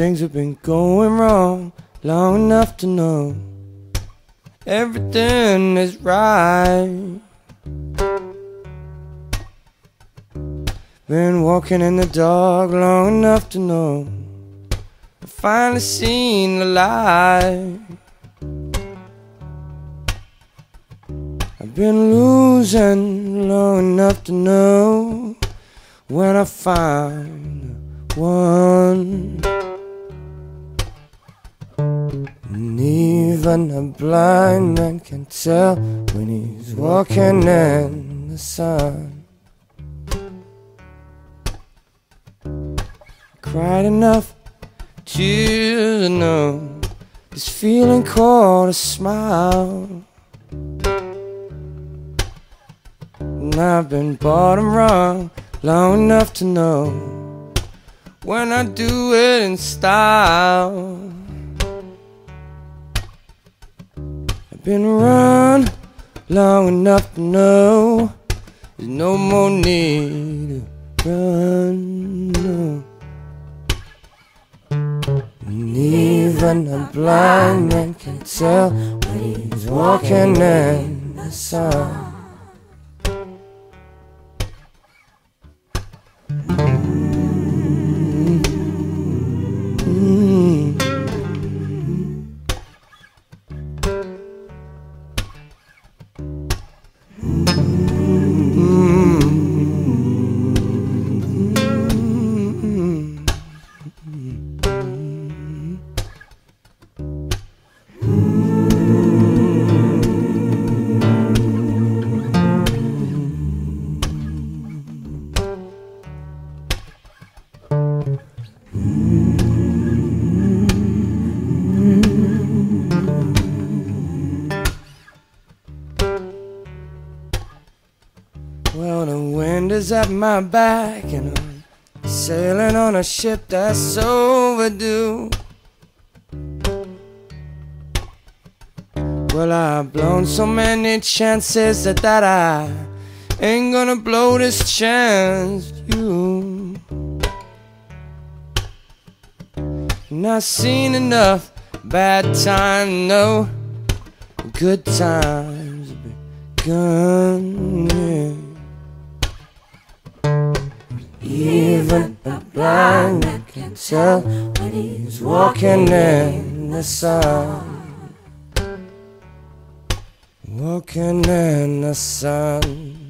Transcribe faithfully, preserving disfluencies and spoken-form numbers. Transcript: Things have been going wrong long enough to know everything is right. Been walking in the dark long enough to know I finally seen the light. I've been losing long enough to know when I find one. And even a blind man can tell when he's walking in the sun. Cried enough tears to know this feeling called a smile. And I've been bottom wrong long enough to know when I do it in style. I've been run long enough to know there's no more need to run, no. And even a blind man can tell when he's walking in the sun. Well, the wind is at my back and I'm sailing on a ship that's overdue. Well, I've blown so many chances that, that I ain't gonna blow this chance with you. And I've seen enough bad time, no good times begun, yeah. Even a blind man can tell when he's walking in the sun. Walking in the sun.